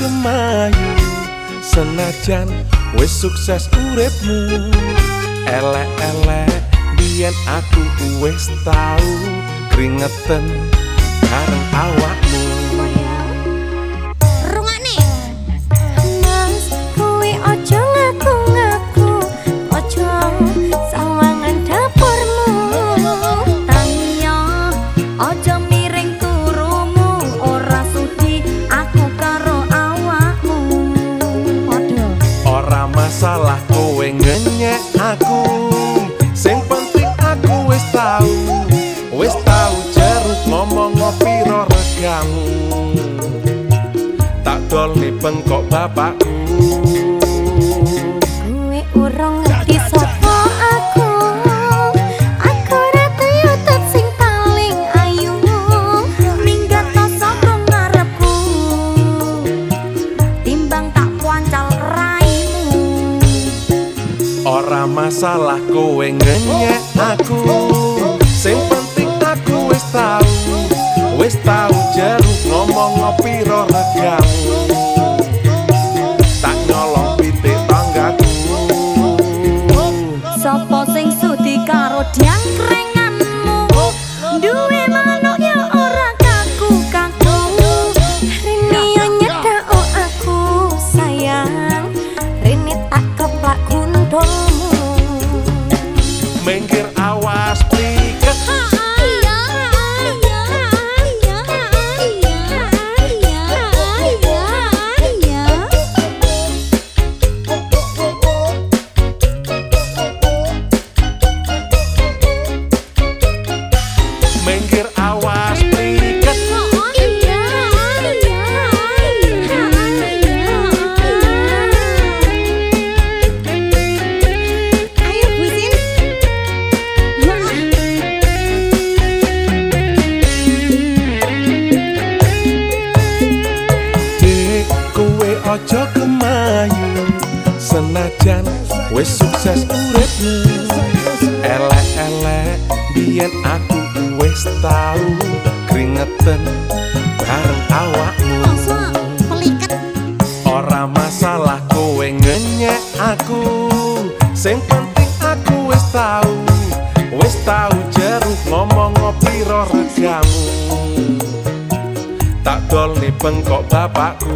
kemayu, senajan wis sukses uripmu. Elek-elek biyen aku wis tau kringeten kareng awakmu. Rungakne, Mas, kowe ojo ngaku-ngaku, ojo sawangan dapurmu. Tanya, ojo miring turumu, ora sudi aku karo awakmu. Ora masalah kowe ngenyek aku, sing penting aku wis tau. Wis tau jeruk ngomong ngopiro regamu. Tak dolne bengkok bapakku. Kowe urung ngerti sapa aku. Aku rata yutet sing paling ayu, minggat tosok rung ngarepku. Timbang tak puancal raimu. Ora masalah kowe ngenyek aku, sing penting aku wis tau. Wis tau jeruk ngomong ngopiro regamu. Tak nyolong pitik tanggaku. Sopo sing sudi karo diangkrenganmu, duwe manuk ya ora kaku-kaku. Rini yo nyedak o aku sayang, Rini tak keplak gundulmu. Mengkir awas pliket. Ojo kemayu, senajan wis sukses uripmu. Elek-elek biyen aku wis tau kringeten bareng awakmu. Ora masalah kowe ngenyek aku, sing penting aku wis tau. Wis tau jeruk ngomong ngopiro regamu. Tak dolne bengkok bapakku.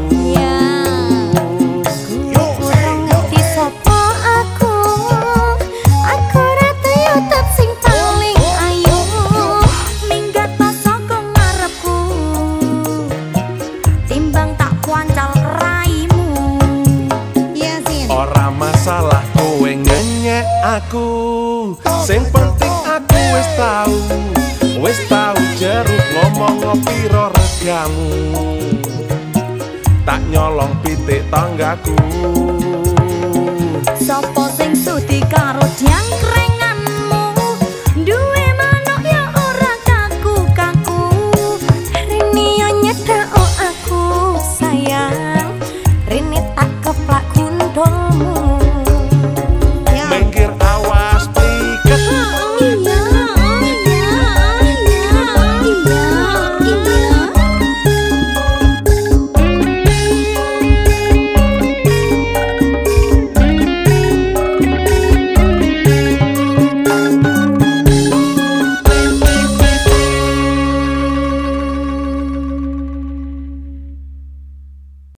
Masalah kowe ngenyek aku, sing penting aku wis tau. Wis tau jeruk ngomong ngopiro regamu. Tak nyolong pitik tanggaku.